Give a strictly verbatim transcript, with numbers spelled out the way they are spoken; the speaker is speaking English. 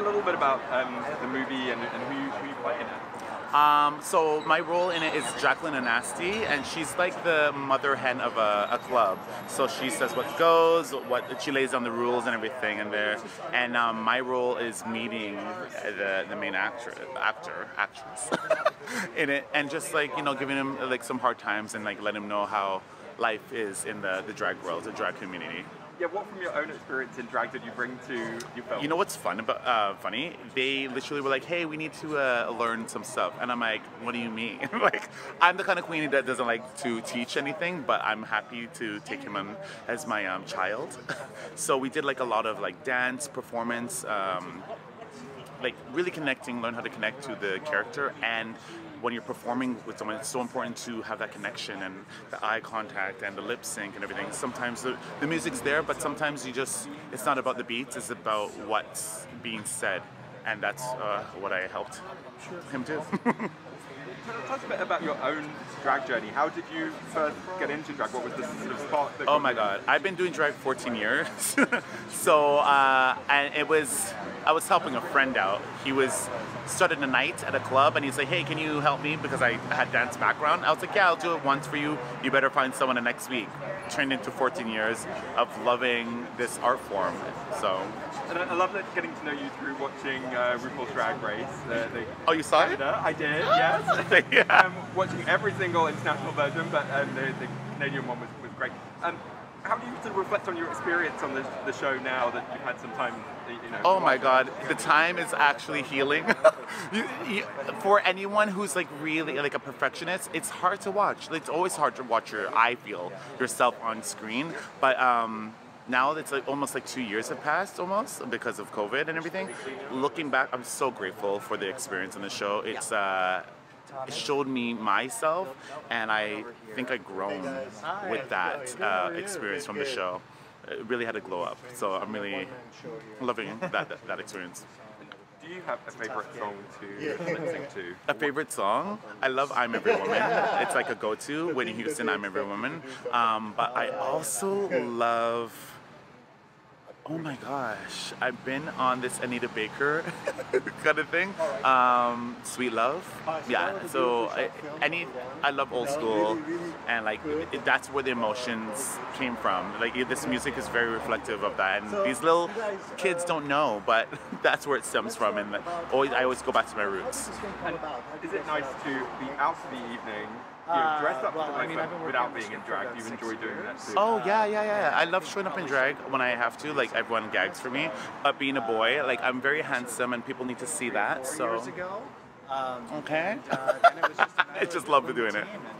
me a little bit about um, the movie and, and who, you, who you play in it. Um, so my role in it is Jacqueline Anasty, and she's like the mother hen of a, a club. So she says what goes, what she lays down the rules and everything in there. And um, my role is meeting the, the main actor, actor, actress in it, and just like you know giving him like some hard times and like let him know how life is in the, the drag world, the drag community. Yeah, what from your own experience in drag did you bring to your film? You know what's fun about, uh, funny? They literally were like, hey, we need to uh, learn some stuff. And I'm like, what do you mean? Like, I'm the kind of queen that doesn't like to teach anything, but I'm happy to take him on as my um, child. So we did like a lot of like dance, performance, um, like really connecting, learn how to connect to the character. And when you're performing with someone, it's so important to have that connection and the eye contact and the lip sync and everything. Sometimes the, the music's there, but sometimes you just, it's not about the beats, it's about what's being said. And that's uh, what I helped him do. Tell us a bit about your own drag journey. How did you first get into drag? What was the sort of spot that... Oh my God, I've been doing drag fourteen years. So, uh, and it was, I was helping a friend out. He was, started a night at a club, and he's like, hey, can you help me? Because I had dance background. I was like, yeah, I'll do it once for you. You better find someone the next week. Turned into fourteen years of loving this art form, so. And I love that getting to know you through watching uh, RuPaul's Drag Race. Uh, the oh, you saw Canada. It? I did, yes. Yeah. Um, watching every single international version, but um, the, the Canadian one was, was great. Um, how do you sort of reflect on your experience on the, the show now that you've had some time, you know? Oh my God, the time is actually healing. you, you, for anyone who's like really like a perfectionist, it's hard to watch. It's always hard to watch your, I feel, yourself on screen. But um, now it's like almost like two years have passed almost because of COVID and everything. Looking back, I'm so grateful for the experience on the show. It's, uh, it showed me myself, and I think I've grown with that uh, experience from the show. It really had a glow up, so I'm really loving that, that, that experience. Do you have a favorite song to sing to? A favorite song? I love I'm Every Woman. It's like a go-to. Whitney Houston, I'm Every Woman. Um, but I also love... Oh my gosh, I've been on this Anita Baker kind of thing. Um, Sweet Love, yeah. So I, any, I love old school, and like it, that's where the emotions came from. Like this music is very reflective of that, and these little kids don't know, but that's where it stems from. And always, I always go back to my roots. And is it nice to be out for the evening? You know, dress up uh, well, I mean, without being in drag, do you enjoy doing that too? Oh yeah, yeah, yeah. I love showing up in drag when I have to. Like everyone gags for me. But being a boy, like I'm very handsome, and people need to see that. So. Okay. I just love doing it.